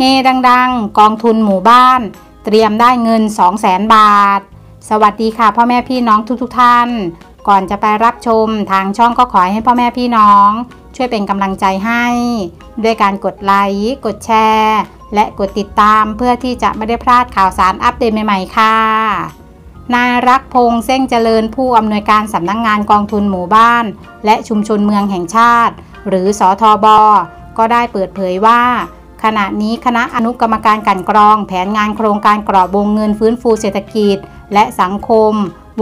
เฮดังๆกองทุนหมู่บ้านเตรียมได้เงิน 200,000 บาทสวัสดีค่ะพ่อแม่พี่น้องทุกๆท่านก่อนจะไปรับชมทางช่องก็ขอให้พ่อแม่พี่น้องช่วยเป็นกำลังใจให้ด้วยการกดไลค์กดแชร์และกดติดตามเพื่อที่จะไม่ได้พลาดข่าวสารอัปเดตใหม่ๆค่ะนายรักพงษ์เส้งเจริญผู้อำนวยการสำนักงานกองทุนหมู่บ้านและชุมชนเมืองแห่งชาติหรือสทบ.ก็ได้เปิดเผยว่าขณะนี้คณะอนุกรรมการกลั่นกรองแผนงานโครงการกรอบวงเงินฟื้นฟูเศรษฐกิจและสังคม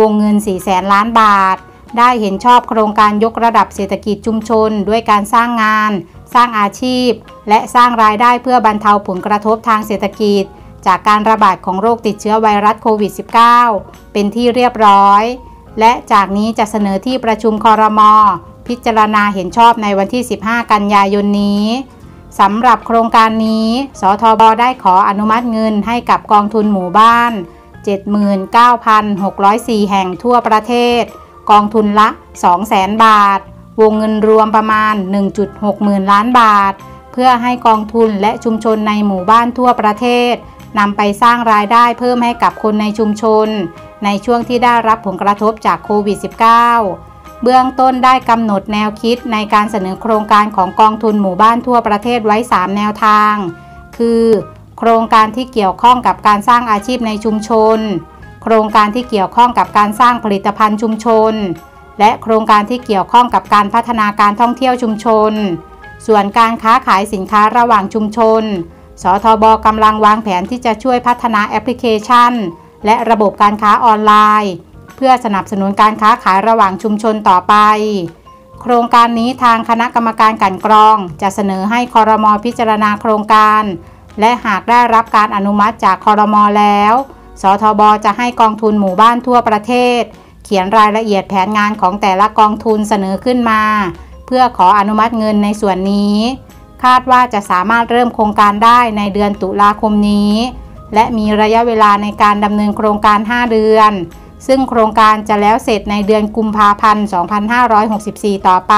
วงเงิน 400,000 ล้านบาทได้เห็นชอบโครงการยกระดับเศรษฐกิจชุมชนด้วยการสร้างงานสร้างอาชีพและสร้างรายได้เพื่อบรรเทาผลกระทบทางเศรษฐกิจจากการระบาดของโรคติดเชื้อไวรัสโควิด -19 เป็นที่เรียบร้อยและจากนี้จะเสนอที่ประชุมครม.พิจารณาเห็นชอบในวันที่ 15 กันยายนนี้สำหรับโครงการนี้สทบ.ได้ขออนุมัติเงินให้กับกองทุนหมู่บ้าน 79,604 แห่งทั่วประเทศกองทุนละ 200,000 บาทวงเงินรวมประมาณ 1.60,000 ล้านบาทเพื่อให้กองทุนและชุมชนในหมู่บ้านทั่วประเทศนำไปสร้างรายได้เพิ่มให้กับคนในชุมชนในช่วงที่ได้รับผลกระทบจากโควิด -19 เบื้องต้นได้กำหนดแนวคิดในการเสนอโครงการของกองทุนหมู่บ้านทั่วประเทศไว้3แนวทางคือโครงการที่เกี่ยวข้องกับการสร้างอาชีพในชุมชนโครงการที่เกี่ยวข้องกับการสร้างผลิตภัณฑ์ชุมชนและโครงการที่เกี่ยวข้องกับการพัฒนาการท่องเที่ยวชุมชนส่วนการค้าขายสินค้าระหว่างชุมชนสทบ.กำลังวางแผนที่จะช่วยพัฒนาแอปพลิเคชันและระบบการค้าออนไลน์เพื่อสนับสนุนการค้าขายระหว่างชุมชนต่อไปโครงการนี้ทางคณะกรรมการกลั่นกรองจะเสนอให้ครม.พิจารณาโครงการและหากได้รับการอนุมัติจากครม.แล้วสทบ.จะให้กองทุนหมู่บ้านทั่วประเทศเขียนรายละเอียดแผนงานของแต่ละกองทุนเสนอขึ้นมาเพื่อขออนุมัติเงินในส่วนนี้คาดว่าจะสามารถเริ่มโครงการได้ในเดือนตุลาคมนี้และมีระยะเวลาในการดำเนินโครงการ5เดือนซึ่งโครงการจะแล้วเสร็จในเดือนกุมภาพันธ์ 2564 ต่อไป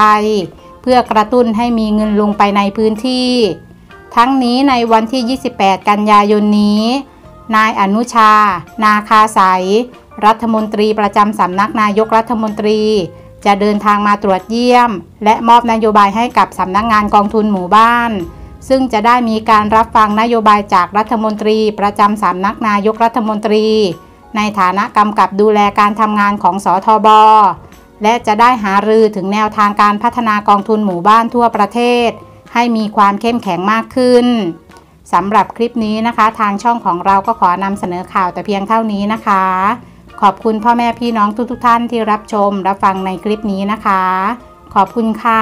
เพื่อกระตุ้นให้มีเงินลงไปในพื้นที่ทั้งนี้ในวันที่ 28 กันยายนนี้นายอนุชานาคาใสรัฐมนตรีประจำสำนักนายกรัฐมนตรีจะเดินทางมาตรวจเยี่ยมและมอบนโยบายให้กับสำนักงานกองทุนหมู่บ้านซึ่งจะได้มีการรับฟังนโยบายจากรัฐมนตรีประจำสำนักนายกรัฐมนตรีในฐานะกำกับดูแลการทำงานของสทบ.และจะได้หารือถึงแนวทางการพัฒนากองทุนหมู่บ้านทั่วประเทศให้มีความเข้มแข็งมากขึ้นสำหรับคลิปนี้นะคะทางช่องของเราก็ขอนำเสนอข่าวแต่เพียงเท่านี้นะคะขอบคุณพ่อแม่พี่น้องทุกท่านที่รับชมรับฟังในคลิปนี้นะคะขอบคุณค่ะ